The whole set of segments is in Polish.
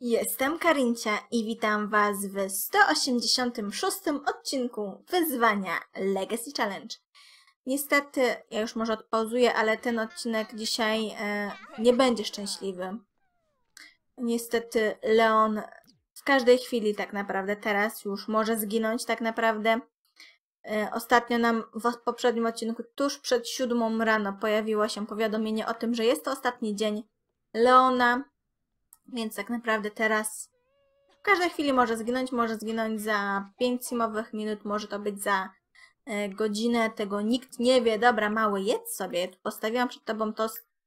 Jestem Karincia i witam Was w 186 odcinku wyzwania Legacy Challenge. Niestety, ja już może odpauzuję, ale ten odcinek dzisiaj nie będzie szczęśliwy. Niestety Leon w każdej chwili tak naprawdę teraz już może zginąć tak naprawdę. Ostatnio nam w poprzednim odcinku tuż przed 7 rano pojawiło się powiadomienie o tym, że jest to ostatni dzień Leona. Więc tak naprawdę teraz w każdej chwili może zginąć za 5 simowych minut, może to być za godzinę, tego nikt nie wie. Dobra, mały, jedz sobie. Postawiłam przed Tobą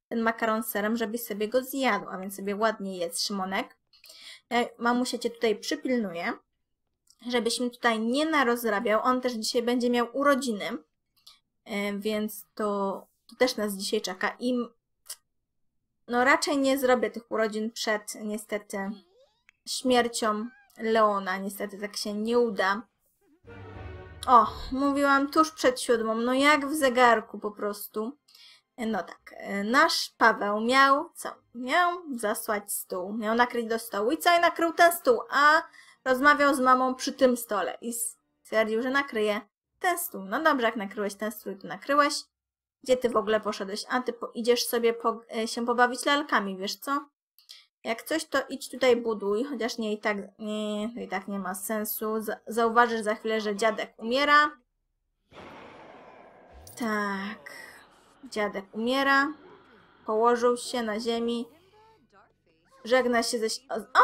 ten makaron z serem, żebyś sobie go zjadł, a więc sobie ładnie jedz, Szymonek. Mamusia Cię tutaj przypilnuje, żebyś mi tutaj nie narozrabiał. On też dzisiaj będzie miał urodziny, więc to też nas dzisiaj czeka. No raczej nie zrobię tych urodzin przed, niestety, śmiercią Leona. Niestety tak się nie uda. O, mówiłam tuż przed 7, no jak w zegarku po prostu. No tak, nasz Paweł miał, co? Miał zasłać stół, miał nakryć do stołu i co? I nakrył ten stół, a rozmawiał z mamą przy tym stole i stwierdził, że nakryje ten stół. No dobrze, jak nakryłeś ten stół, to nakryłeś. Gdzie ty w ogóle poszedłeś? A ty idziesz sobie się pobawić lalkami, wiesz co? Jak coś, to idź tutaj buduj, chociaż nie, i tak nie ma sensu. Zauważysz za chwilę, że dziadek umiera. Tak, dziadek umiera. Położył się na ziemi. Żegna się ze...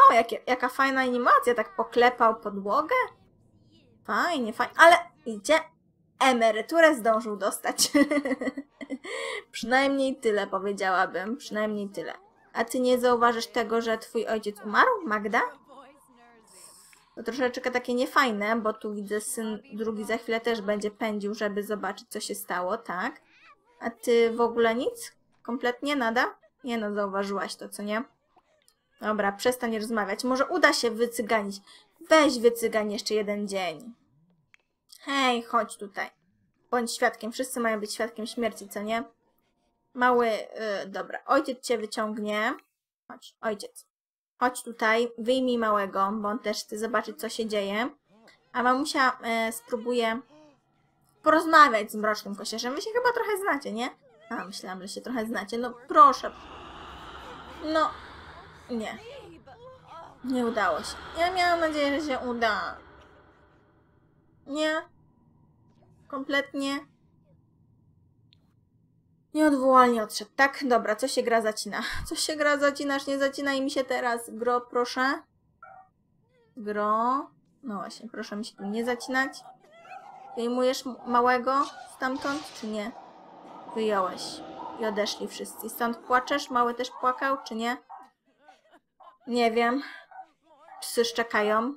O, jaka fajna animacja, tak poklepał podłogę. Fajnie, fajnie, ale idzie... Emeryturę zdążył dostać. Przynajmniej tyle, powiedziałabym. Przynajmniej tyle. A ty nie zauważysz tego, że twój ojciec umarł, Magda? To troszeczkę takie niefajne, bo tu widzę, syn drugi za chwilę też będzie pędził, żeby zobaczyć, co się stało, tak? A ty w ogóle nic? Kompletnie nada? Nie no, zauważyłaś to, co nie? Dobra, przestań rozmawiać. Może uda się wycyganić. Weź wycygań jeszcze jeden dzień. Hej, chodź tutaj. Bądź świadkiem. Wszyscy mają być świadkiem śmierci, co nie? Mały... dobra. Ojciec cię wyciągnie. Chodź, ojciec. Chodź tutaj. Wyjmij małego, bo on też chce zobaczyć, co się dzieje. A mamusia spróbuje porozmawiać z mrocznym kosierzem. Wy się chyba trochę znacie, nie? A, myślałam, że się trochę znacie. No proszę. No... Nie. Nie udało się. Ja miałam nadzieję, że się uda. Nie, kompletnie nieodwołalnie odszedł, tak? Dobra, co się gra zacina? Co się gra zacinasz? Nie zacinaj mi się teraz, gro, proszę. Gro, no właśnie, proszę mi się tu nie zacinać. Wyjmujesz małego stamtąd, czy nie? Wyjąłeś i odeszli wszyscy. Stąd płaczesz? Mały też płakał, czy nie? Nie wiem. Psy szczekają.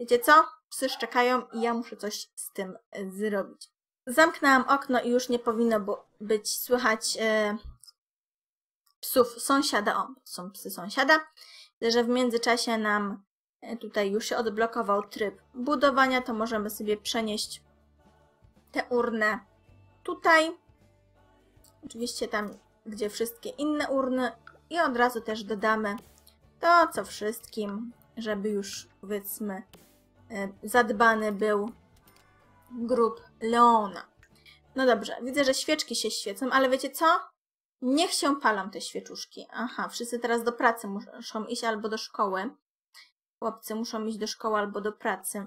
Wiecie co? Psy szczekają i ja muszę coś z tym zrobić. Zamknęłam okno i już nie powinno być słychać psów sąsiada. O, są psy sąsiada. Że w międzyczasie nam tutaj już się odblokował tryb budowania, to możemy sobie przenieść tę urnę tutaj. Oczywiście tam, gdzie wszystkie inne urny. I od razu też dodamy to, co wszystkim, żeby już, powiedzmy, zadbany był grób Leona. No dobrze, widzę, że świeczki się świecą, ale wiecie co? Niech się palą te świeczuszki. Aha, wszyscy teraz do pracy muszą iść albo do szkoły. Chłopcy muszą iść do szkoły albo do pracy.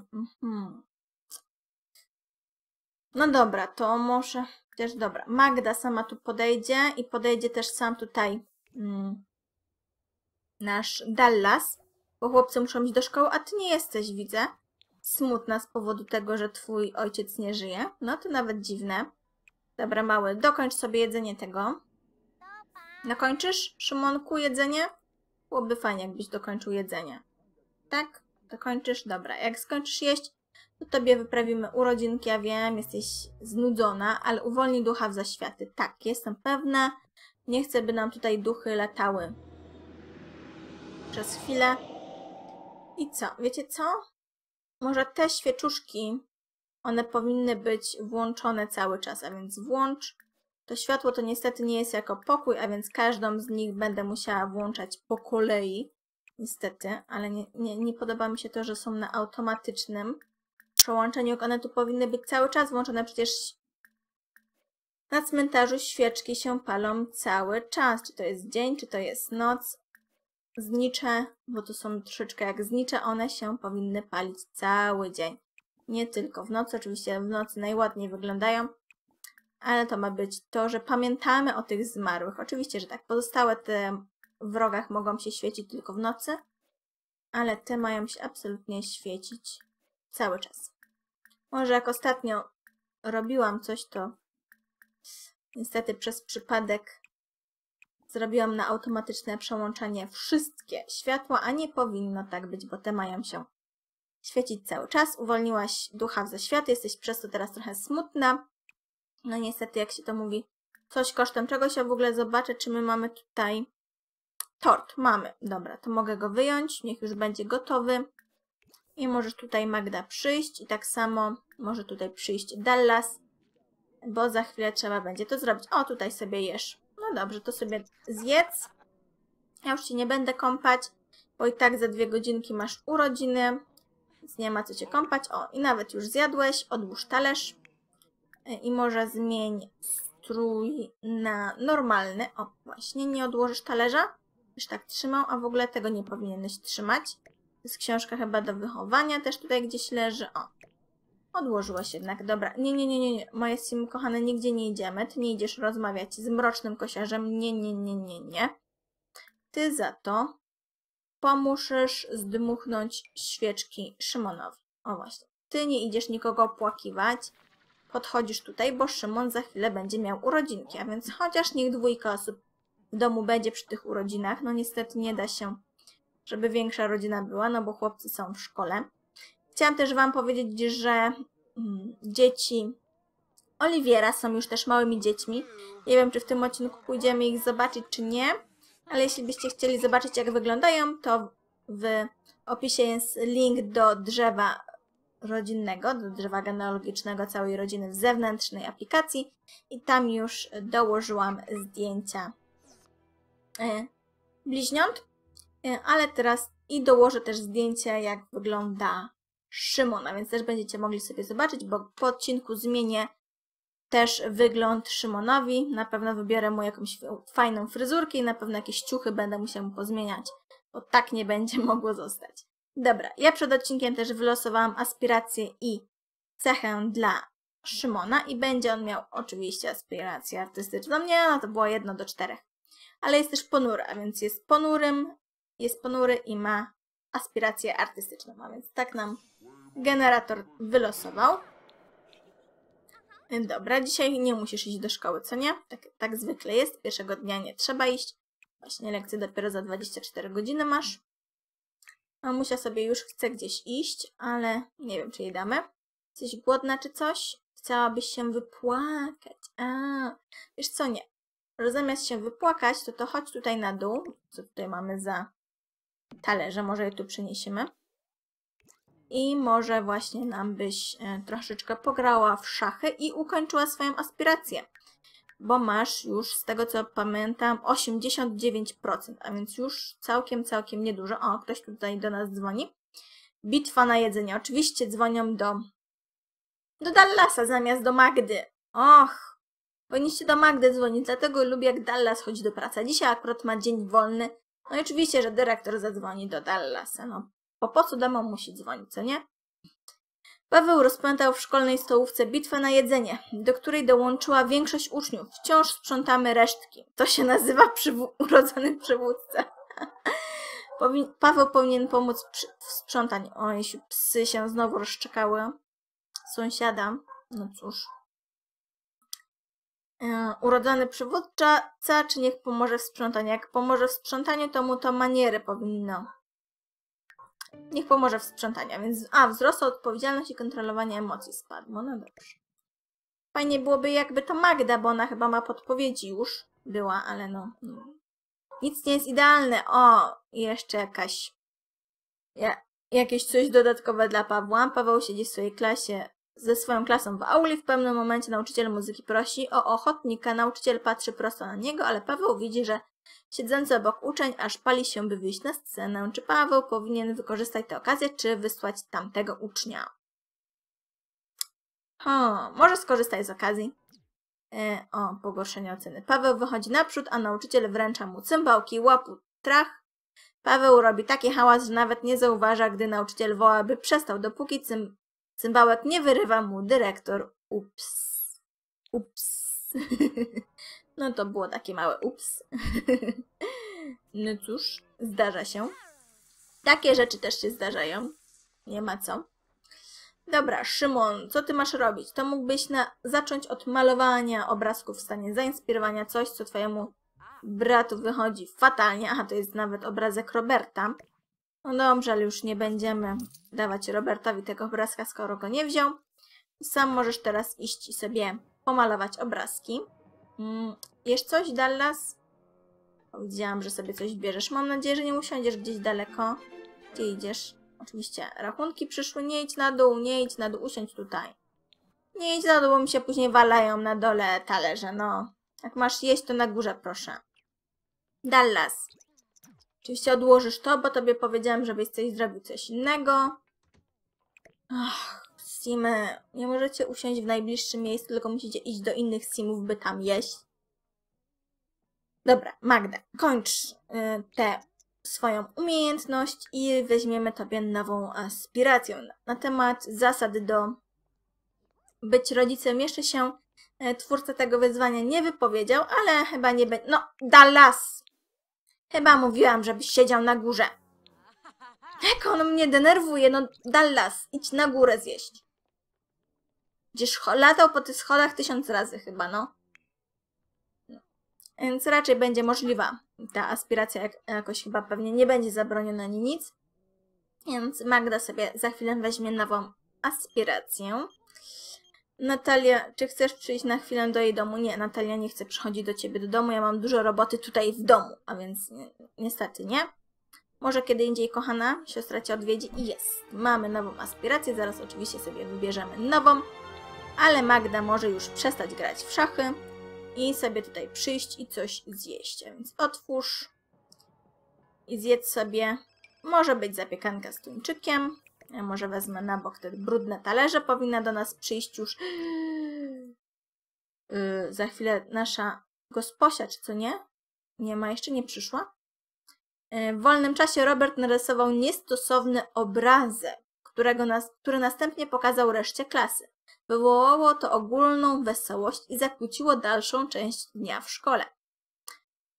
No dobra, to może... Chociaż dobra, Magda sama tu podejdzie i podejdzie też sam tutaj nasz Dallas, bo chłopcy muszą iść do szkoły, a ty nie jesteś, widzę. Smutna z powodu tego, że twój ojciec nie żyje. No to nawet dziwne. Dobra, mały, dokończ sobie jedzenie tego. Dokończysz, Szymonku, jedzenie? Byłoby fajnie, jakbyś dokończył jedzenie. Tak? Dokończysz? Dobra. Jak skończysz jeść, to tobie wyprawimy urodzinki. Ja wiem, jesteś znudzona, ale uwolnij ducha w zaświaty. Tak, jestem pewna, Nie chcę, by nam tutaj duchy latały. Przez chwilę. I co? Wiecie co? Może te świeczuszki, one powinny być włączone cały czas, a więc włącz. To światło to niestety nie jest jako pokój, a więc każdą z nich będę musiała włączać po kolei. Niestety, ale nie podoba mi się to, że są na automatycznym przełączeniu. One tu powinny być cały czas włączone, przecież na cmentarzu świeczki się palą cały czas. Czy to jest dzień, czy to jest noc. Znicze, bo tu są troszeczkę jak znicze, one się powinny palić cały dzień. Nie tylko w nocy, oczywiście w nocy najładniej wyglądają, ale to ma być to, że pamiętamy o tych zmarłych. Oczywiście, że tak, pozostałe te w rogach mogą się świecić tylko w nocy, ale te mają się absolutnie świecić cały czas. Może jak ostatnio robiłam coś, to niestety przez przypadek zrobiłam na automatyczne przełączenie wszystkie światła, a nie powinno tak być, bo te mają się świecić cały czas. Uwolniłaś ducha ze świata, jesteś przez to teraz trochę smutna. No niestety, jak się to mówi, coś kosztem czegoś. Ja w ogóle zobaczę, czy my mamy tutaj tort. Mamy. Dobra, to mogę go wyjąć, niech już będzie gotowy. I możesz tutaj, Magda, przyjść i tak samo może tutaj przyjść Dallas, bo za chwilę trzeba będzie to zrobić. O, tutaj sobie jesz. No dobrze, to sobie zjedz. Ja już Cię nie będę kąpać, bo i tak za 2 godzinki masz urodziny, więc nie ma co Cię kąpać. O, i nawet już zjadłeś, odłóż talerz i może zmień strój na normalny. O, właśnie, nie odłożysz talerza? Już tak trzymał, a w ogóle tego nie powinieneś trzymać. To jest książka chyba do wychowania, też tutaj gdzieś leży. O, odłożyłaś jednak, dobra. Nie, moje Simo kochane, nigdzie nie idziemy. Ty nie idziesz rozmawiać z mrocznym kosiarzem. Nie. Ty za to pomożesz zdmuchnąć świeczki Szymonowi. O właśnie, ty nie idziesz nikogo opłakiwać. Podchodzisz tutaj, bo Szymon za chwilę będzie miał urodzinki, a więc chociaż niech 2 osób w domu będzie przy tych urodzinach. No niestety nie da się, żeby większa rodzina była, no bo chłopcy są w szkole. Chciałam też Wam powiedzieć, że dzieci Oliwiera są już też małymi dziećmi. Nie wiem, czy w tym odcinku pójdziemy ich zobaczyć, czy nie, ale jeśli byście chcieli zobaczyć, jak wyglądają, to w opisie jest link do drzewa rodzinnego, do drzewa genealogicznego całej rodziny w zewnętrznej aplikacji i tam już dołożyłam zdjęcia bliźniąt, ale teraz i dołożę też zdjęcia, jak wygląda Szymona, więc też będziecie mogli sobie zobaczyć, bo po odcinku zmienię też wygląd Szymonowi. Na pewno wybiorę mu jakąś fajną fryzurkę i na pewno jakieś ciuchy będę musiała mu pozmieniać, bo tak nie będzie mogło zostać. Dobra, ja przed odcinkiem też wylosowałam aspirację i cechę dla Szymona i będzie on miał oczywiście aspirację artystyczną. Nie, no to było 1 do 4. Ale jest też ponury, a więc jest ponurym, jest ponury i ma aspirację artystyczną, a więc tak nam generator wylosował. Dobra, dzisiaj nie musisz iść do szkoły, co nie? Tak zwykle jest, pierwszego dnia nie trzeba iść. Właśnie lekcje dopiero za 24 godziny masz. Mamusia sobie już chce gdzieś iść, ale nie wiem, czy jej damy. Jesteś głodna czy coś? Chciałabyś się wypłakać. Wiesz co, nie. Zamiast się wypłakać, to chodź tutaj na dół. Co tutaj mamy za talerze? Może je tu przyniesiemy. I może właśnie nam byś troszeczkę pograła w szachy i ukończyła swoją aspirację. Bo masz już, z tego co pamiętam, 89%, a więc już całkiem niedużo. O, ktoś tutaj do nas dzwoni. Bitwa na jedzenie. Oczywiście dzwonią do Dallasa zamiast do Magdy. Och, powinniście do Magdy dzwonić, dlatego lubię, jak Dallas chodzi do pracy. Dzisiaj akurat ma dzień wolny. No i oczywiście, że dyrektor zadzwoni do Dallasa. No, po co domu musi dzwonić, co nie? Paweł rozpętał w szkolnej stołówce bitwę na jedzenie, do której dołączyła większość uczniów. Wciąż sprzątamy resztki. To się nazywa urodzony przywódca. Paweł powinien pomóc w sprzątaniu. O, jeśli psy się znowu rozszczekały. Sąsiada. No cóż. Urodzony przywódca, czy niech pomoże w sprzątaniu? Jak pomoże w sprzątaniu, to mu to maniery powinno. Niech pomoże w sprzątaniu, więc wzrosła odpowiedzialność i kontrolowanie emocji spadło, no dobrze. Fajnie byłoby, jakby to Magda, bo ona chyba ma podpowiedzi już. była, ale no... Nic nie jest idealne. O, jeszcze jakaś... jakieś coś dodatkowe dla Pawła. Paweł siedzi w swojej klasie, ze swoją klasą w auli. W pewnym momencie nauczyciel muzyki prosi o ochotnika. Nauczyciel patrzy prosto na niego, ale Paweł widzi, że siedzący obok uczeń aż pali się, by wyjść na scenę. Czy Paweł powinien wykorzystać tę okazję, czy wysłać tamtego ucznia? O, może skorzystać z okazji. O, pogorszenie oceny. Paweł wychodzi naprzód, a nauczyciel wręcza mu cymbałki, łapu, trach. Paweł robi taki hałas, że nawet nie zauważa, gdy nauczyciel woła, by przestał, dopóki cymbałek nie wyrywa mu dyrektor. Ups. Ups. No to było takie małe ups. No cóż, zdarza się. Takie rzeczy też się zdarzają. Nie ma co. Dobra, Szymon, co ty masz robić? To mógłbyś zacząć od malowania obrazków w stanie zainspirowania, coś, co twojemu bratu wychodzi fatalnie. Aha, to jest nawet obrazek Roberta. No dobrze, ale już nie będziemy dawać Robertowi tego obrazka, skoro go nie wziął. Sam możesz teraz iść i sobie pomalować obrazki. Jesz coś, Dallas? Widziałam, że sobie coś bierzesz. Mam nadzieję, że nie usiądziesz gdzieś daleko. Gdzie idziesz? Oczywiście rachunki przyszły. Nie idź na dół, usiądź tutaj. Nie idź na dół, bo mi się później walają na dole talerze, no. Jak masz jeść, to na górze, proszę. Dallas. Oczywiście odłożysz to, bo tobie powiedziałam, żebyś coś zrobił, coś innego. Och, simy. Nie możecie usiąść w najbliższym miejscu, tylko musicie iść do innych simów, by tam jeść. Dobra, Magda, kończ tę swoją umiejętność i weźmiemy tobie nową aspirację. Na temat zasad do bycia rodzicem jeszcze się twórca tego wyzwania nie wypowiedział, ale chyba nie będzie... No, Dallas! Chyba mówiłam, żebyś siedział na górze. Jak on mnie denerwuje, no Dallas, idź na górę zjeść. Gdzieś latał po tych schodach 1000 razy chyba, no. Więc raczej będzie możliwa ta aspiracja, jakoś chyba pewnie nie będzie zabroniona ani nic. Więc Magda sobie za chwilę weźmie nową aspirację. Natalia, czy chcesz przyjść na chwilę do jej domu? Nie, Natalia nie chce przychodzić do ciebie do domu, ja mam dużo roboty tutaj w domu, a więc niestety nie. Może kiedy indziej, kochana, siostra cię odwiedzi i jest. Mamy nową aspirację, zaraz oczywiście sobie wybierzemy nową, ale Magda może już przestać grać w szachy i sobie tutaj przyjść i coś zjeść. A więc otwórz i zjedz sobie, może być zapiekanka z tuńczykiem. Ja może wezmę na bok te brudne talerze. Powinna do nas przyjść już za chwilę nasza gosposia, czy co nie? Nie ma, jeszcze nie przyszła. W wolnym czasie Robert narysował niestosowny obrazek, który następnie pokazał reszcie klasy. Wywołało to ogólną wesołość i zakłóciło dalszą część dnia w szkole.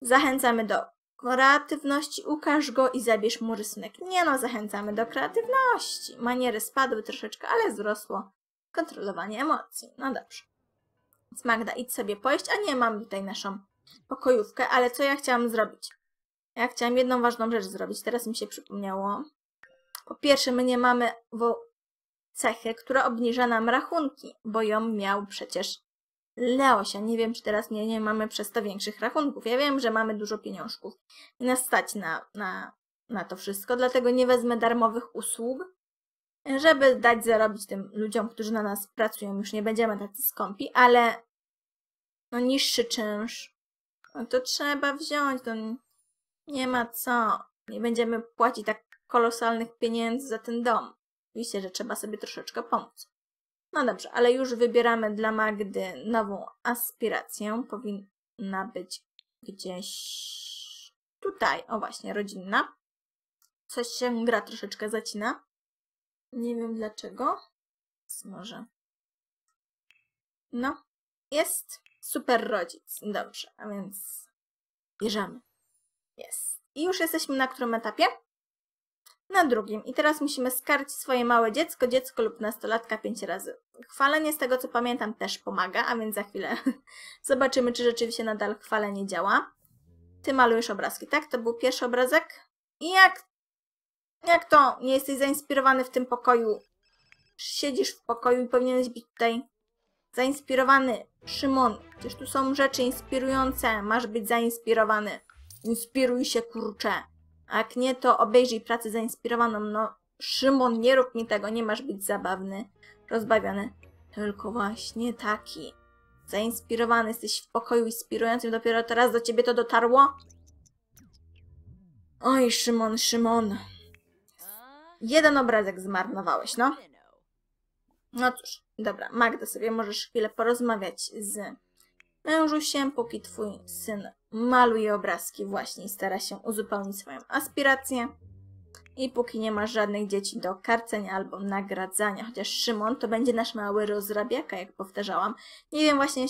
Zachęcamy do kreatywności, ukaż go i zabierz mu rysunek. Nie no, zachęcamy do kreatywności. Maniery spadły troszeczkę, ale wzrosło kontrolowanie emocji. No dobrze. Więc Magda, idź sobie pojeść, a nie mam tutaj naszą pokojówkę, ale co ja chciałam zrobić? Ja chciałam jedną ważną rzecz zrobić, teraz mi się przypomniało. Po pierwsze, my nie mamy cechy, która obniża nam rachunki, bo ją miał przecież Leosia. Nie wiem, czy teraz nie mamy przez to większych rachunków. Ja wiem, że mamy dużo pieniążków i nas stać na to wszystko, dlatego nie wezmę darmowych usług, żeby dać zarobić tym ludziom, którzy na nas pracują. Już nie będziemy tacy skąpi, ale no niższy czynsz, no to trzeba wziąć, to nie ma co. Nie będziemy płacić tak kolosalnych pieniędzy za ten dom. Oczywiście, że trzeba sobie troszeczkę pomóc. No dobrze, ale już wybieramy dla Magdy nową aspirację. Powinna być gdzieś tutaj. O właśnie, rodzinna. Coś się gra troszeczkę zacina. Nie wiem dlaczego. Może. No, jest super rodzic. Dobrze, a więc bierzemy. Jest. I już jesteśmy na którym etapie? Na drugim. I teraz musimy skarcić swoje małe dziecko, lub nastolatka 5 razy. Chwalenie, z tego co pamiętam, też pomaga, a więc za chwilę zobaczymy, czy rzeczywiście nadal chwalenie działa. Ty malujesz obrazki, tak? To był pierwszy obrazek. I jak to nie jesteś zainspirowany w tym pokoju? Siedzisz w pokoju i powinieneś być tutaj zainspirowany Szymon. Przecież tu są rzeczy inspirujące. Masz być zainspirowany. Inspiruj się, kurczę. A jak nie, to obejrzyj pracę zainspirowaną. No, Szymon, nie rób mi tego. Nie masz być zabawny, rozbawiony. Tylko właśnie taki. Zainspirowany, jesteś w pokoju inspirującym. Dopiero teraz do ciebie to dotarło? Oj, Szymon, Szymon. Jeden obrazek zmarnowałeś, no. No cóż, dobra, Magda, sobie możesz chwilę porozmawiać z mężusiem, póki twój syn maluje obrazki właśnie i stara się uzupełnić swoją aspirację. I póki nie masz żadnych dzieci do karcenia albo nagradzania, chociaż Szymon to będzie nasz mały rozrabiaka, jak powtarzałam. Nie wiem właśnie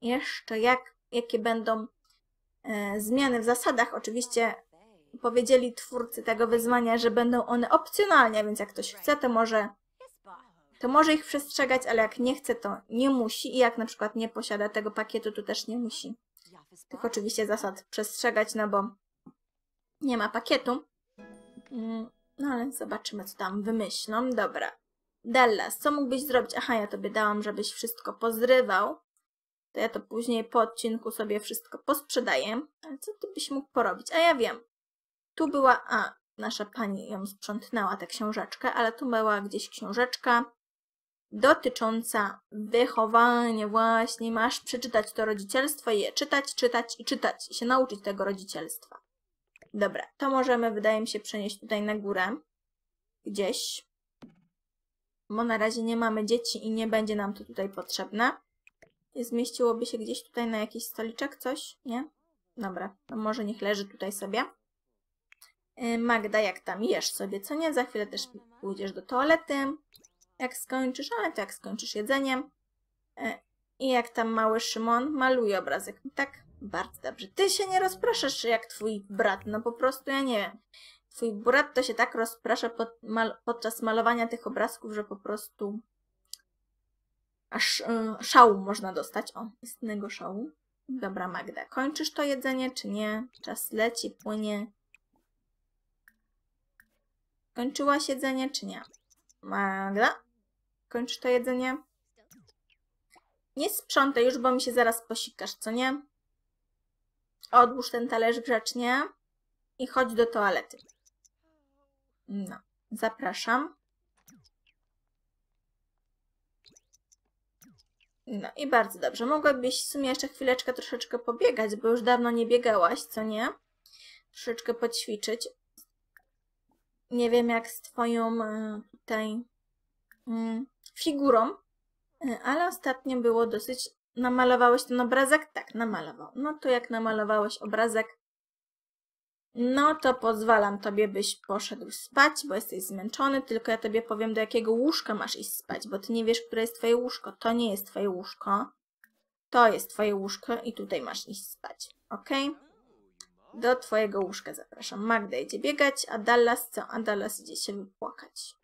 jeszcze jakie będą zmiany w zasadach. Oczywiście powiedzieli twórcy tego wyzwania, że będą one opcjonalne, więc jak ktoś chce, to może ich przestrzegać, ale jak nie chce, to nie musi. I jak na przykład nie posiada tego pakietu, to też nie musi tych oczywiście zasad przestrzegać, no bo nie ma pakietu. No ale zobaczymy, co tam wymyślą. Dobra. Dallas, co mógłbyś zrobić? Aha, ja tobie dałam, żebyś wszystko pozrywał. To ja to później po odcinku sobie wszystko posprzedaję. Ale co ty byś mógł porobić? A ja wiem. Tu była... A, nasza pani ją sprzątnęła, tę książeczkę, ale tu była gdzieś książeczka dotycząca wychowania. Właśnie masz przeczytać to rodzicielstwo i je czytać i się nauczyć tego rodzicielstwa. Dobra, to możemy, wydaje mi się, przenieść tutaj na górę. Gdzieś. Bo na razie nie mamy dzieci i nie będzie nam to tutaj potrzebne. I zmieściłoby się gdzieś tutaj na jakiś stoliczek coś, nie? Dobra, to może niech leży tutaj sobie. Magda, jak tam jesz sobie, co nie? Za chwilę też pójdziesz do toalety. Jak skończysz, ale to jak skończysz jedzeniem. I jak tam mały Szymon maluje obrazek, tak? Bardzo dobrze. Ty się nie rozpraszasz jak twój brat, no po prostu ja nie wiem. Twój brat to się tak rozprasza podczas malowania tych obrazków, że po prostu aż szału można dostać. O, istnego szału. Dobra, Magda, kończysz to jedzenie czy nie? Czas leci, płynie. Kończyłaś jedzenie czy nie? Magda, kończysz to jedzenie? Nie sprzątaj już, bo mi się zaraz posikasz, co nie? Odłóż ten talerz grzecznie i chodź do toalety. No, zapraszam. No i bardzo dobrze. Mogłabyś w sumie jeszcze chwileczkę troszeczkę pobiegać, bo już dawno nie biegałaś, co nie? Troszeczkę poćwiczyć. Nie wiem jak z twoją tutaj figurą, ale ostatnio było dosyć... Namalowałeś ten obrazek? Tak, namalował. No to jak namalowałeś obrazek, no to pozwalam tobie, byś poszedł spać, bo jesteś zmęczony, tylko ja tobie powiem, do jakiego łóżka masz iść spać, bo ty nie wiesz, które jest twoje łóżko. To nie jest twoje łóżko. To jest twoje łóżko i tutaj masz iść spać. Ok? Do twojego łóżka zapraszam. Magda idzie biegać, a Dallas co? A Dallas idzie się wypłakać.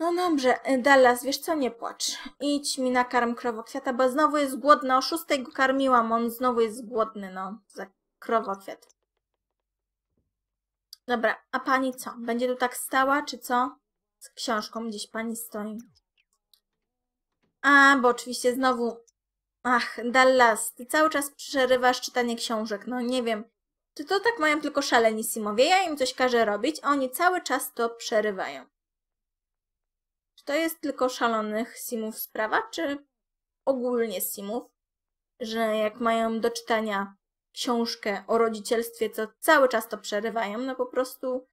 No dobrze, Dallas, wiesz co, nie płacz. Idź mi nakarm krowokwiata, bo znowu jest głodny. O 6 go karmiłam, on znowu jest głodny, no, za krowokwiat. Dobra, a pani co? Będzie tu tak stała, czy co? Z książką gdzieś pani stoi. A, bo oczywiście znowu... Ach, Dallas, ty cały czas przerywasz czytanie książek, no nie wiem. Czy to tak mają tylko szaleni simowie? Ja im coś każę robić, a oni cały czas to przerywają. To jest tylko szalonych simów sprawa, czy ogólnie simów, że jak mają do czytania książkę o rodzicielstwie, co cały czas to przerywają, no po prostu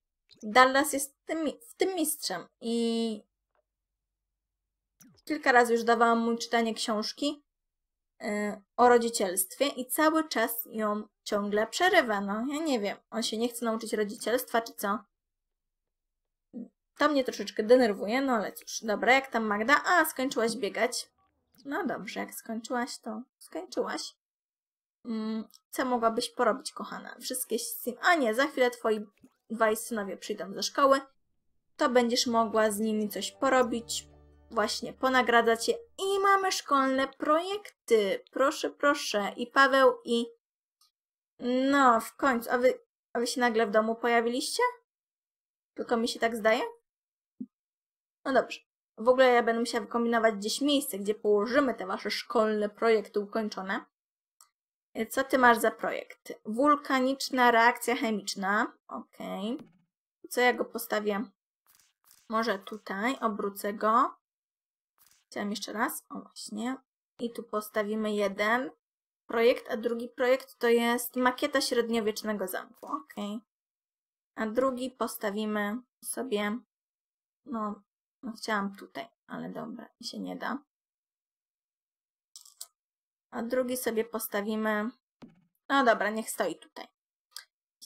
Dallas jest w tym mistrzem i kilka razy już dawałam mu czytanie książki o rodzicielstwie i cały czas ją ciągle przerywa, no ja nie wiem, on się nie chce nauczyć rodzicielstwa, czy co? To mnie troszeczkę denerwuje, no ale cóż. Dobra, jak tam Magda? A, skończyłaś biegać. No dobrze, jak skończyłaś, to skończyłaś. Co mogłabyś porobić, kochana? Wszystkie sim... A nie, za chwilę twoi dwaj synowie przyjdą ze szkoły. To będziesz mogła z nimi coś porobić. Właśnie, ponagradzać je. I mamy szkolne projekty. Proszę, proszę. I Paweł i... No, w końcu. A wy się nagle w domu pojawiliście? Tylko mi się tak zdaje? No dobrze. W ogóle ja będę musiała wykombinować gdzieś miejsce, gdzie położymy te wasze szkolne projekty ukończone. Co ty masz za projekt? Wulkaniczna reakcja chemiczna. Ok. Co ja go postawię? Może tutaj, obrócę go. Chciałam jeszcze raz. O właśnie. I tu postawimy jeden projekt, a drugi projekt to jest makieta średniowiecznego zamku. Ok. A drugi postawimy sobie... No chciałam tutaj, ale dobra, się nie da. A drugi sobie postawimy... No dobra, niech stoi tutaj.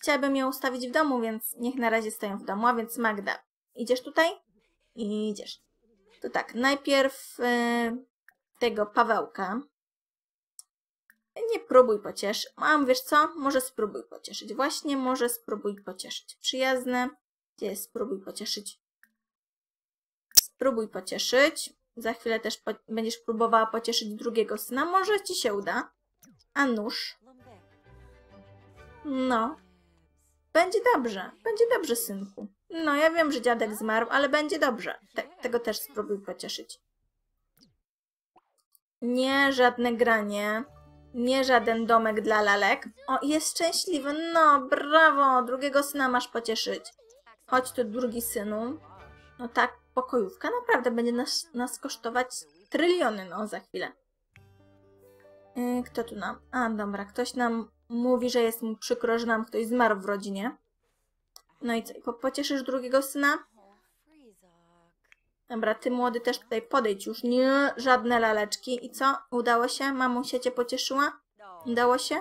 Chciałabym ją ustawić w domu, więc niech na razie stoją w domu. A więc Magda, idziesz tutaj? Idziesz. To tak, najpierw tego Pawełka. Nie próbuj pocieszyć. Mam, wiesz co? Może spróbuj pocieszyć. Właśnie, może spróbuj pocieszyć. Przyjazne. Gdzie jest spróbuj pocieszyć? Spróbuj pocieszyć. Za chwilę też będziesz próbowała pocieszyć drugiego syna. Może ci się uda. A nóż? No. Będzie dobrze, synku. No, ja wiem, że dziadek zmarł, ale będzie dobrze. Tego też spróbuj pocieszyć. Nie, żadne granie. Nie żaden domek dla lalek. O, jest szczęśliwy. No, brawo. Drugiego syna masz pocieszyć. Chodź tu, drugi synu. No tak, pokojówka naprawdę będzie nas kosztować tryliony, no, za chwilę. Kto tu nam... A, dobra, ktoś nam mówi, że jest mu przykro, że nam ktoś zmarł w rodzinie. No i co, pocieszysz drugiego syna? Dobra, ty młody też tutaj podejdź już. Nie, żadne laleczki. I co? Udało się? Mamusia cię pocieszyła? Udało się?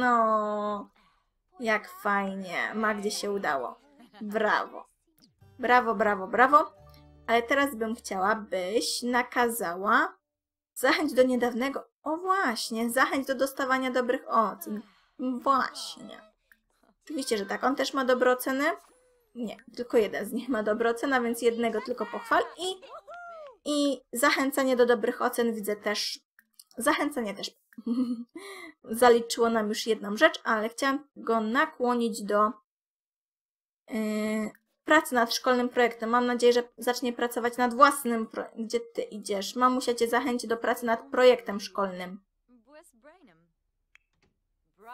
No, jak fajnie. Magdzie się udało. Brawo. Brawo, brawo, brawo. Ale teraz bym chciała, byś nakazała zachęć do niedawnego... O właśnie, zachęć do dostawania dobrych ocen. Właśnie. Oczywiście, że tak. On też ma dobre oceny? Nie, tylko jeden z nich ma dobre oceny, a więc jednego tylko pochwal. I zachęcanie do dobrych ocen widzę też... Zachęcanie też zaliczyło nam już jedną rzecz, ale chciałam go nakłonić do... pracy nad szkolnym projektem. Mam nadzieję, że zacznie pracować nad własnym projektem. Gdzie ty idziesz? Mamusia cię zachęci do pracy nad projektem szkolnym.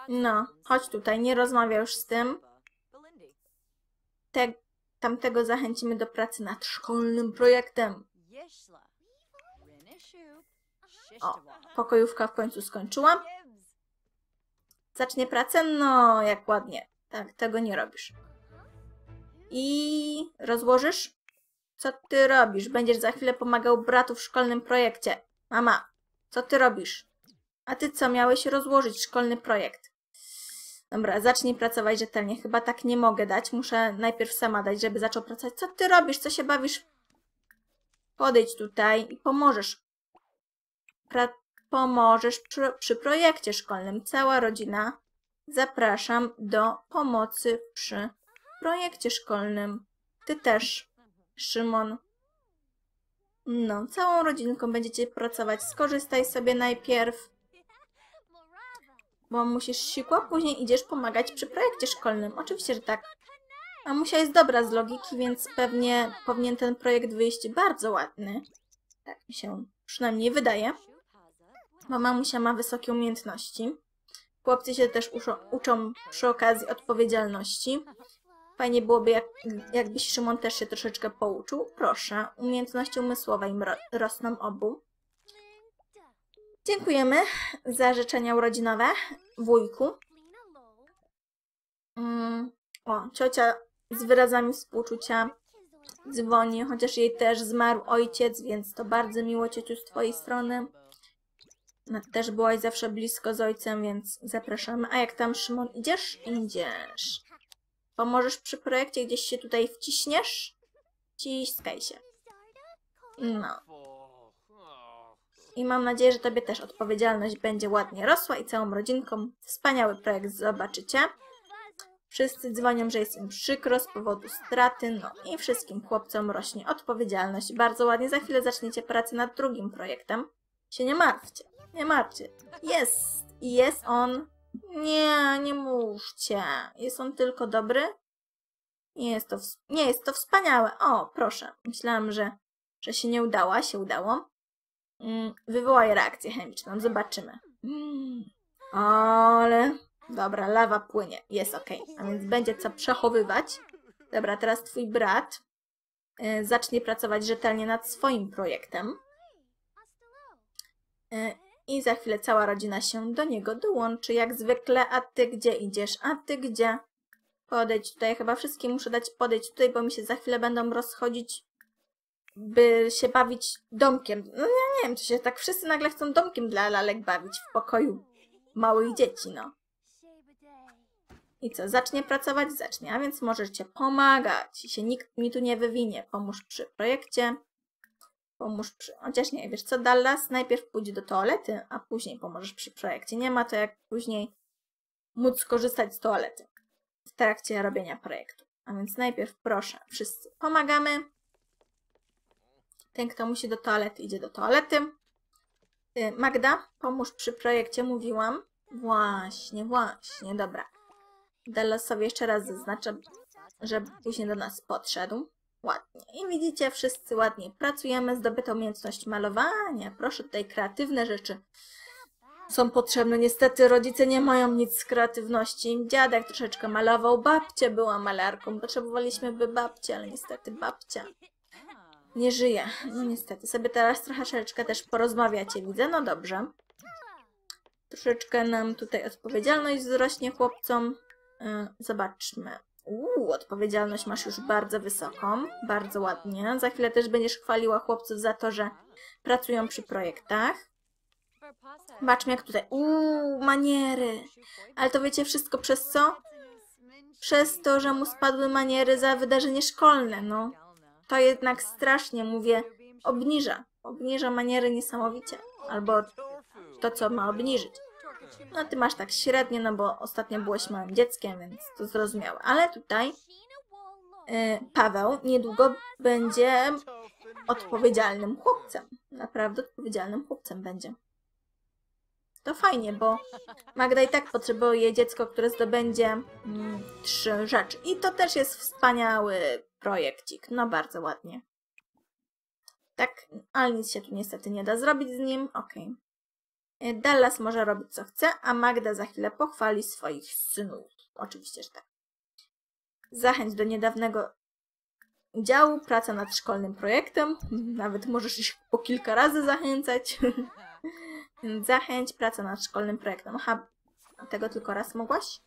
No, chodź tutaj, nie rozmawiaj już z tym. Tamtego zachęcimy do pracy nad szkolnym projektem. O, pokojówka w końcu skończyła. Zacznie pracę? No, jak ładnie. Tak, tego nie robisz. I rozłożysz? Co ty robisz? Będziesz za chwilę pomagał bratu w szkolnym projekcie. Mama, co ty robisz? A ty co, miałeś rozłożyć szkolny projekt? Dobra, zacznij pracować rzetelnie. Chyba tak nie mogę dać. Muszę najpierw sama dać, żeby zaczął pracować. Co ty robisz? Co się bawisz? Podejdź tutaj i pomożesz. Pomożesz przy projekcie szkolnym. Cała rodzina zapraszam do pomocy przy projekcie szkolnym. Ty też, Szymon. No, całą rodzinką będziecie pracować. Skorzystaj sobie najpierw, bo musisz sikła, później idziesz pomagać przy projekcie szkolnym. Oczywiście, że tak. Mamusia jest dobra z logiki, więc pewnie powinien ten projekt wyjść bardzo ładny. Tak mi się przynajmniej wydaje, bo mamusia ma wysokie umiejętności. Chłopcy się też uczą przy okazji odpowiedzialności. Fajnie byłoby, jakbyś Szymon też się troszeczkę pouczył. Proszę, umiejętności umysłowe im rosną obu. Dziękujemy za życzenia urodzinowe, wujku. O, ciocia z wyrazami współczucia dzwoni, chociaż jej też zmarł ojciec, więc to bardzo miło, ciociu, z twojej strony. Też byłaś zawsze blisko z ojcem, więc zapraszamy. A jak tam, Szymon, idziesz? Idziesz. Pomożesz przy projekcie? Gdzieś się tutaj wciśniesz? Wciskaj się. No. I mam nadzieję, że tobie też odpowiedzialność będzie ładnie rosła i całą rodzinką wspaniały projekt zobaczycie. Wszyscy dzwonią, że jest im przykro z powodu straty, no i wszystkim chłopcom rośnie odpowiedzialność. Bardzo ładnie, za chwilę zaczniecie pracę nad drugim projektem. Się nie martwcie, nie martwcie. Jest! I jest on... Nie, nie mówcie. Jest on tylko dobry? Nie jest to wspaniałe. O, proszę. Myślałam, że że się nie udała, się udało, wywołaj reakcję chemiczną, zobaczymy. Ale... Dobra, lawa płynie, jest ok, a więc będzie co przechowywać. Dobra, teraz twój brat zacznie pracować rzetelnie nad swoim projektem. I za chwilę cała rodzina się do niego dołączy, jak zwykle. A ty gdzie idziesz? A ty gdzie? Podejdź tutaj, chyba wszystkim muszę dać podejść tutaj, bo mi się za chwilę będą rozchodzić, by się bawić domkiem. No ja nie wiem, czy się tak wszyscy nagle chcą domkiem dla lalek bawić w pokoju małych dzieci, no. I co? Zacznie pracować? Zacznie, a więc możecie pomagać. I się nikt mi tu nie wywinie. Pomóż przy projekcie. Pomóż przy... Chociaż nie, wiesz co, Dallas? Najpierw pójdzie do toalety, a później pomożesz przy projekcie. Nie ma to jak później móc korzystać z toalety w trakcie robienia projektu. A więc najpierw proszę, wszyscy pomagamy. Ten, kto musi do toalety, idzie do toalety. Magda, pomóż przy projekcie, mówiłam. Właśnie, właśnie, dobra. Dallasowi jeszcze raz zaznaczę, że później do nas podszedł. Ładnie. I widzicie, wszyscy ładnie pracujemy. Zdobyto umiejętność malowania. Proszę, tutaj kreatywne rzeczy są potrzebne. Niestety rodzice nie mają nic z kreatywności. Dziadek troszeczkę malował. Babcia była malarką. Potrzebowaliśmy by babci, ale niestety babcia nie żyje. No niestety. Sobie teraz troszeczkę też porozmawiacie, widzę. No dobrze. Troszeczkę nam tutaj odpowiedzialność wzrośnie chłopcom. Zobaczmy. Odpowiedzialność masz już bardzo wysoką, bardzo ładnie. Za chwilę też będziesz chwaliła chłopców za to, że pracują przy projektach. Zobaczmy jak tutaj. Maniery. Ale to wiecie wszystko przez co? Przez to, że mu spadły maniery za wydarzenie szkolne, no. To jednak strasznie, mówię, obniża. Obniża maniery niesamowicie. Albo to, co ma obniżyć. No ty masz tak średnie, no bo ostatnio byłeś małym dzieckiem, więc to zrozumiałe. Ale tutaj Paweł niedługo będzie odpowiedzialnym chłopcem. Naprawdę odpowiedzialnym chłopcem będzie. To fajnie, bo Magda i tak potrzebuje dziecko, które zdobędzie 3 rzeczy. I to też jest wspaniały projekcik. No bardzo ładnie. Tak, ale nic się tu niestety nie da zrobić z nim. Okej. Dallas może robić co chce, a Magda za chwilę pochwali swoich synów. Oczywiście, że tak. Zachęć do niedawnego działu, praca nad szkolnym projektem. Nawet możesz ich po kilka razy zachęcać. Zachęć, praca nad szkolnym projektem. Aha, tego tylko raz mogłaś?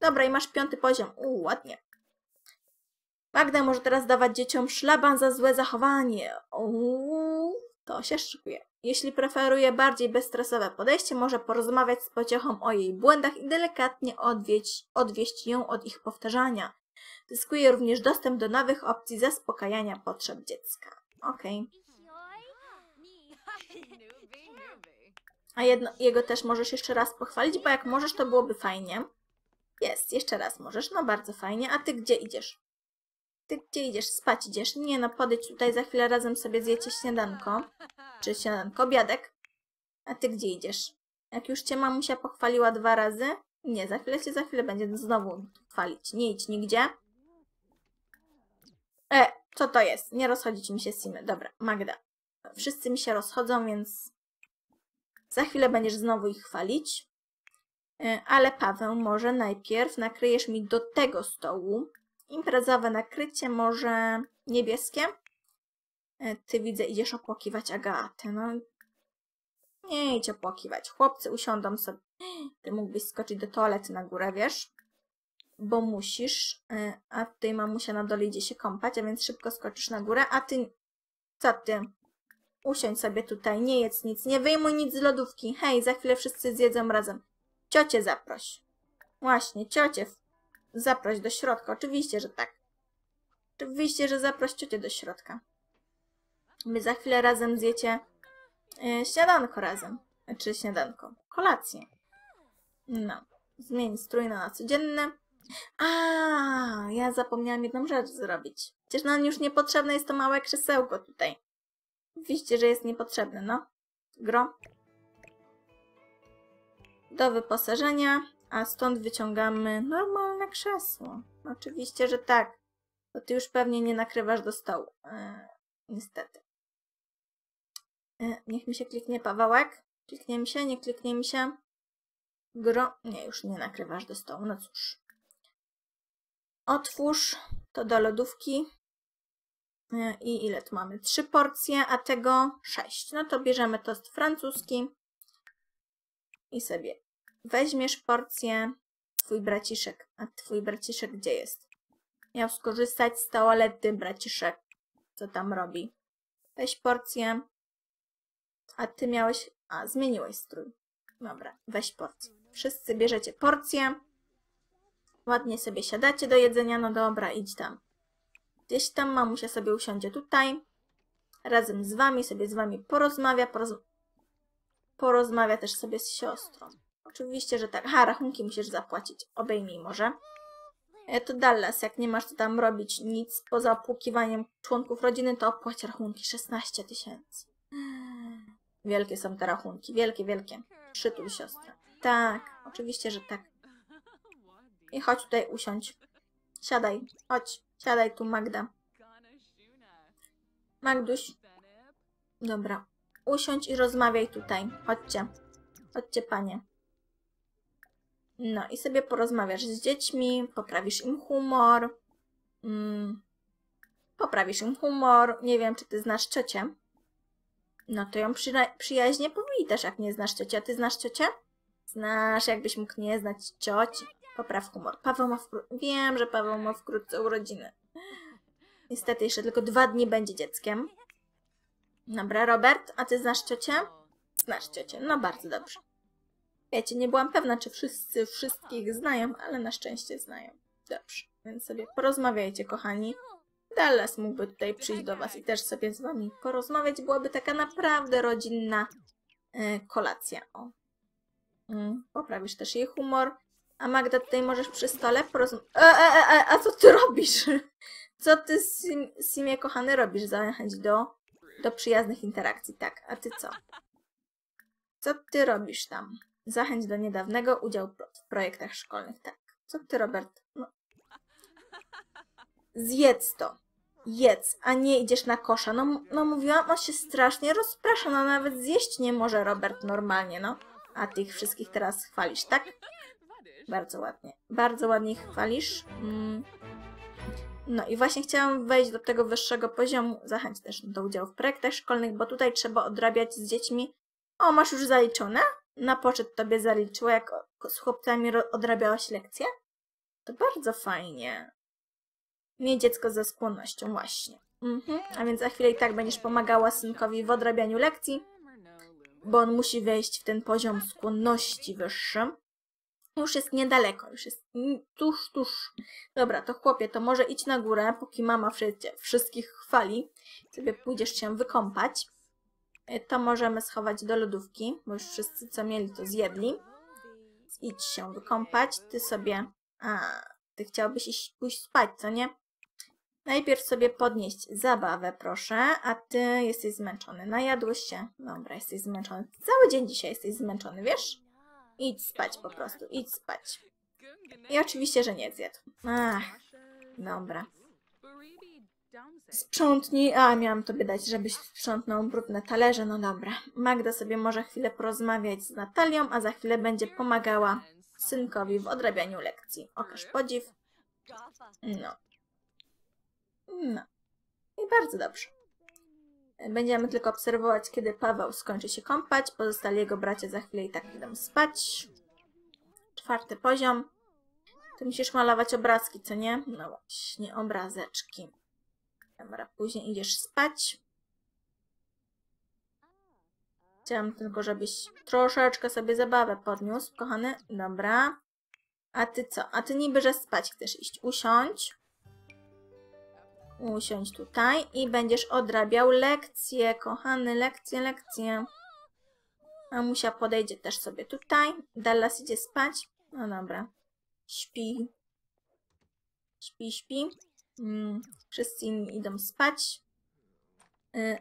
Dobra, i masz 5. poziom. Ładnie. Magda może teraz dawać dzieciom szlaban za złe zachowanie. To się szykuje. Jeśli preferuje bardziej bezstresowe podejście, może porozmawiać z pociechą o jej błędach i delikatnie odwieść ją od ich powtarzania. Zyskuje również dostęp do nowych opcji zaspokajania potrzeb dziecka. Okej. A jego też możesz jeszcze raz pochwalić, bo jak możesz, to byłoby fajnie. Jest, jeszcze raz możesz. No bardzo fajnie. A ty gdzie idziesz? Ty gdzie idziesz? Spać idziesz? Nie no, podejdź tutaj, za chwilę razem sobie zjecie śniadanko. Czy śniadanko, obiadek. A ty gdzie idziesz? Jak już cię mamusia pochwaliła 2 razy? Nie, za chwilę będzie znowu chwalić. Nie idź nigdzie. Co to jest? Nie rozchodzić mi się Simy. Dobra, Magda. Wszyscy mi się rozchodzą, więc za chwilę będziesz znowu ich chwalić. Ale Paweł, może najpierw nakryjesz mi do tego stołu imprezowe nakrycie, może niebieskie. Ty widzę, idziesz opłakiwać Agatę. No nie idź opłakiwać. Chłopcy usiądą sobie. Ty mógłbyś skoczyć do toalety na górę, wiesz? Bo musisz. A tutaj mamusia na dole idzie się kąpać, a więc szybko skoczysz na górę. A ty... Co ty? Usiądź sobie tutaj, nie jedz nic, nie wyjmuj nic z lodówki. Hej, za chwilę wszyscy zjedzą razem. Ciocię zaproś. Właśnie, ciocię zaproś do środka. Oczywiście, że tak. Oczywiście, że zaproś ciocię do środka. My za chwilę razem zjecie śniadanko razem. Czy śniadanko? Kolację. No. Zmień strój na codzienny. Ja zapomniałam jedną rzecz zrobić. Przecież nam już niepotrzebne jest to małe krzesełko tutaj. Oczywiście, że jest niepotrzebne, no. Gro. Do wyposażenia. A stąd wyciągamy normalne krzesło. Oczywiście, że tak. Bo ty już pewnie nie nakrywasz do stołu. Niestety. Niech mi się kliknie Pawełek. Kliknie mi się, nie kliknie mi się. Nie, już nie nakrywasz do stołu, no cóż. Otwórz to do lodówki. I ile tu mamy? 3 porcje, a tego 6. No to bierzemy tost francuski. I sobie weźmiesz porcję. Twój braciszek. A twój braciszek gdzie jest? Miał skorzystać z toalety, braciszek. Co tam robi? Weź porcję. A ty miałeś... A, zmieniłeś strój. Dobra, weź porcję. Wszyscy bierzecie porcję. Ładnie sobie siadacie do jedzenia. No dobra, idź tam. Gdzieś tam mamusia sobie usiądzie tutaj. Razem z wami, sobie z wami porozmawia. Porozmawia też sobie z siostrą. Oczywiście, że tak. Ha, rachunki musisz zapłacić. Obejmij może. To Dallas, jak nie masz co tam robić nic poza opłukiwaniem członków rodziny, to opłać rachunki. 16 000. Wielkie są te rachunki. Wielkie, wielkie. Przytul siostrę. Tak, oczywiście, że tak. I chodź tutaj usiądź. Siadaj, chodź. Siadaj tu, Magda. Magduś. Dobra. Usiądź i rozmawiaj tutaj. Chodźcie. Chodźcie, panie. No i sobie porozmawiasz z dziećmi, poprawisz im humor. Poprawisz im humor. Nie wiem, czy ty znasz ciocię. No to ją przyjaźnie powitasz, jak nie znasz ciocia. Ty znasz ciocię? Znasz, jakbyś mógł nie znać cioci. Popraw humor. Paweł ma Wiem, że Paweł ma wkrótce urodziny. Niestety jeszcze tylko 2 dni będzie dzieckiem. Dobra, Robert, a ty znasz ciocię? Znasz ciocię, no bardzo dobrze. Wiecie, nie byłam pewna, czy wszyscy wszystkich znają, ale na szczęście znają. Dobrze, więc sobie porozmawiajcie, kochani. Dallas mógłby tutaj przyjść do was i też sobie z wami porozmawiać. Byłaby taka naprawdę rodzinna kolacja. O. Poprawisz też jej humor. A Magda, tutaj możesz przy stole porozmawiać. A co ty robisz? Co ty, Simie, kochany, robisz? Zachęć do przyjaznych interakcji. Tak, a ty co? Co ty robisz tam? Zachęć do niedawnego udziału w projektach szkolnych. Tak. Co ty, Robert? No. Zjedz to. Jedz, a nie idziesz na kosza. No mówiłam, on się strasznie rozprasza. No nawet zjeść nie może Robert normalnie, no. A ty ich wszystkich teraz chwalisz, tak? Bardzo ładnie. Bardzo ładnie ich chwalisz. No i właśnie chciałam wejść do tego wyższego poziomu. Zachęć też do udziału w projektach szkolnych, bo tutaj trzeba odrabiać z dziećmi. O, masz już zaliczone? Na poczet tobie zaliczyło, jak z chłopcami odrabiałaś lekcję? To bardzo fajnie. Miej dziecko ze skłonnością, właśnie. A więc za chwilę i tak będziesz pomagała synkowi w odrabianiu lekcji, bo on musi wejść w ten poziom skłonności wyższym. Już jest niedaleko, już jest tuż, tuż. Dobra, to chłopie, to może idź na górę, póki mama wszystkich chwali. Sobie pójdziesz się wykąpać. To możemy schować do lodówki, bo już wszyscy co mieli to zjedli. Idź się wykąpać, ty sobie... A, ty chciałbyś iść pójść spać, co nie? Najpierw sobie podnieść zabawę, proszę, a ty jesteś zmęczony. Najadłeś się. Dobra, jesteś zmęczony. Cały dzień dzisiaj jesteś zmęczony, wiesz? Idź spać po prostu, idź spać. I oczywiście, że nie zjadł. Ach, dobra. Sprzątnij. A, miałam tobie dać, żebyś sprzątnął brudne talerze. No dobra. Magda sobie może chwilę porozmawiać z Natalią, a za chwilę będzie pomagała synkowi w odrabianiu lekcji. Okaż podziw. No. No. I bardzo dobrze. Będziemy tylko obserwować, kiedy Paweł skończy się kąpać. Pozostali jego bracia za chwilę i tak idą spać. 4. poziom. Tu musisz malować obrazki, co nie? No właśnie, obrazeczki. Dobra, później idziesz spać. Chciałam tylko, żebyś troszeczkę sobie zabawę podniósł, kochany. Dobra. A ty co? A ty niby, że spać chcesz iść. Usiądź. Usiądź tutaj i będziesz odrabiał lekcje, kochany. Lekcje, lekcje. Mamusia podejdzie też sobie tutaj. Dallas idzie spać. No dobra. Śpi. Śpi, śpi. Wszyscy inni idą spać,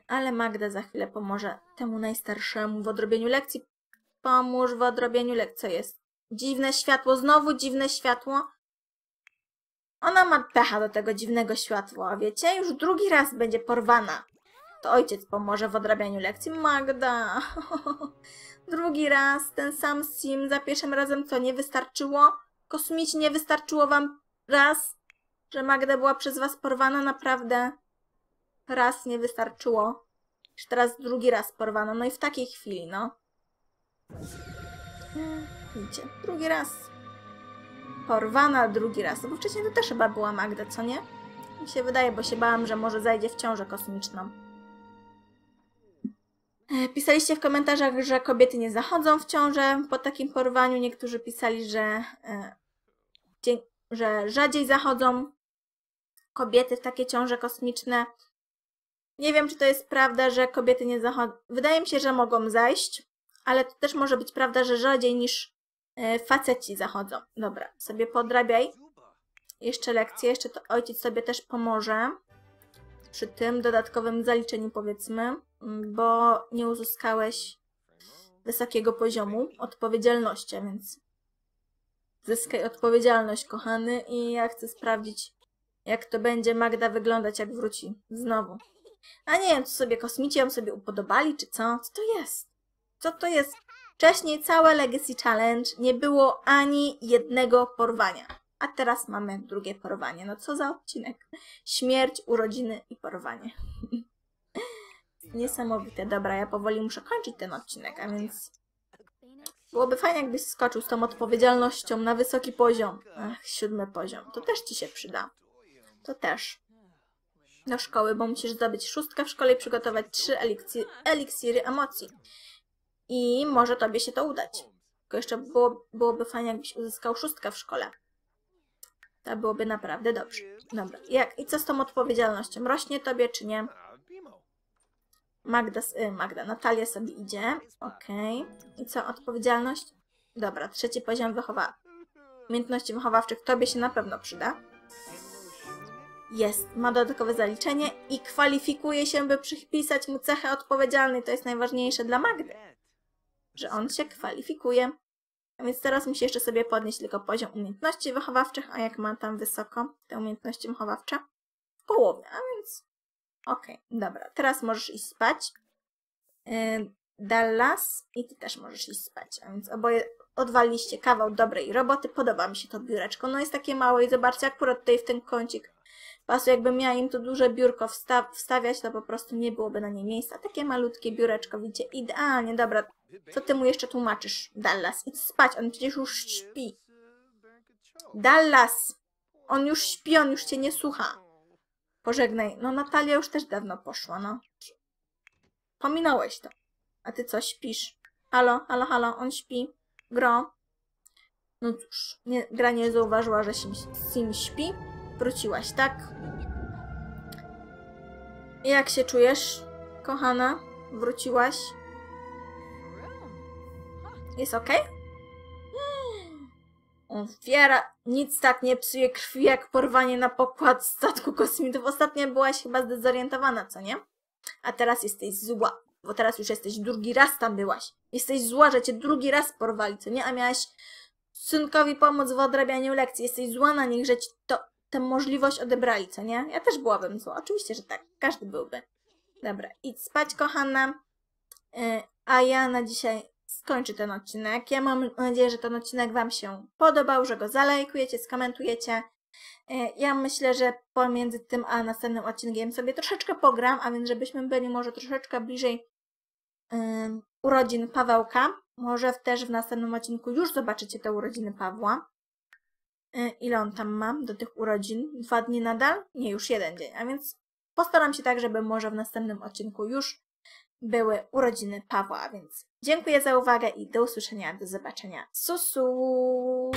ale Magda za chwilę pomoże temu najstarszemu w odrobieniu lekcji. Pomóż w odrobieniu lekcji. Co jest? Dziwne światło, znowu dziwne światło. Ona ma pecha do tego dziwnego światła, wiecie? Już drugi raz będzie porwana. to ojciec pomoże w odrabianiu lekcji. Magda! Drugi raz ten sam sim, za pierwszym razem co, nie wystarczyło? Kosmici, nie wystarczyło wam raz, że Magda była przez was porwana? Naprawdę raz nie wystarczyło. Już teraz drugi raz porwana. No i w takiej chwili, no. Widzicie, drugi raz. Porwana drugi raz. Bo wcześniej to też chyba była Magda, co nie? Mi się wydaje, bo się bałam, że może zajdzie w ciążę kosmiczną. Pisaliście w komentarzach, że kobiety nie zachodzą w ciążę po takim porwaniu. Niektórzy pisali, że rzadziej zachodzą kobiety w takie ciąże kosmiczne. Nie wiem, czy to jest prawda, że kobiety nie zachodzą. Wydaje mi się, że mogą zajść, ale to też może być prawda, że rzadziej niż faceci zachodzą. Dobra, sobie podrabiaj. Jeszcze lekcje, jeszcze to ojciec sobie też pomoże przy tym dodatkowym zaliczeniu, powiedzmy, bo nie uzyskałeś wysokiego poziomu odpowiedzialności, więc zyskaj odpowiedzialność, kochany, i ja chcę sprawdzić, jak to będzie Magda wyglądać, jak wróci znowu. A nie wiem, co sobie kosmici ją sobie upodobali, czy co? Co to jest? Co to jest? Wcześniej całe Legacy Challenge nie było ani jednego porwania. A teraz mamy drugie porwanie. No co za odcinek. Śmierć, urodziny i porwanie. Niesamowite. Dobra, ja powoli muszę kończyć ten odcinek, a więc byłoby fajnie, jakbyś skoczył z tą odpowiedzialnością na wysoki poziom. Ach, 7. poziom. To też ci się przyda. To też. Do szkoły, bo musisz zdobyć 6 w szkole i przygotować 3 eliksiry emocji. I może tobie się to udać. Tylko jeszcze byłoby fajnie, jakbyś uzyskał 6 w szkole. To byłoby naprawdę dobrze. Dobra, jak i co z tą odpowiedzialnością? Rośnie tobie, czy nie? Natalia sobie idzie. Okej. I co, odpowiedzialność? Dobra, 3. poziom umiejętności wychowawczych tobie się na pewno przyda. Jest, ma dodatkowe zaliczenie i kwalifikuje się, by przypisać mu cechę odpowiedzialnej. To jest najważniejsze dla Magdy, że on się kwalifikuje. A więc teraz musi jeszcze sobie podnieść tylko poziom umiejętności wychowawczych, a jak ma tam wysoko te umiejętności wychowawcze? W połowie, a więc okej, dobra, teraz możesz iść spać. Dallas, i ty też możesz iść spać, a więc oboje odwaliście kawał dobrej roboty. Podoba mi się to biureczko, no jest takie małe i zobaczcie, akurat tutaj w ten kącik pasu, jakbym miała im tu duże biurko wstawiać, to po prostu nie byłoby na nie miejsca. Takie malutkie biureczko, widzicie, idealnie. Dobra, co ty mu jeszcze tłumaczysz, Dallas? Idź spać, on przecież już śpi. Dallas! On już śpi, on już cię nie słucha. Pożegnaj. No Natalia już też dawno poszła, no. Pominąłeś to. A ty co, śpisz? Halo, halo, halo, on śpi. Gro. No cóż, gra nie zauważyła, że Sim śpi. Wróciłaś, tak? Jak się czujesz, kochana? Wróciłaś? Jest ok? Wiara, nic tak nie psuje krwi jak porwanie na pokład statku kosmitów. Ostatnio byłaś chyba zdezorientowana, co nie? A teraz jesteś zła, bo teraz już jesteś drugi raz tam byłaś. Jesteś zła, że cię drugi raz porwali, co nie? A miałaś synkowi pomóc w odrabianiu lekcji. Jesteś zła na nich, że ci tę możliwość odebrali, co nie? Ja też byłabym zła. Oczywiście, że tak. Każdy byłby. Dobra, idź spać, kochana. A ja na dzisiaj skończę ten odcinek. Ja mam nadzieję, że ten odcinek wam się podobał, że go zalajkujecie, skomentujecie. Ja myślę, że pomiędzy tym a następnym odcinkiem sobie troszeczkę pogram, a więc żebyśmy byli może troszeczkę bliżej urodzin Pawełka. Może też w następnym odcinku już zobaczycie te urodziny Pawła. Ile on tam ma do tych urodzin? 2 dni nadal? Nie, już 1 dzień. A więc postaram się tak, żeby może w następnym odcinku już były urodziny Pawła. A więc dziękuję za uwagę i do usłyszenia, do zobaczenia. Susu!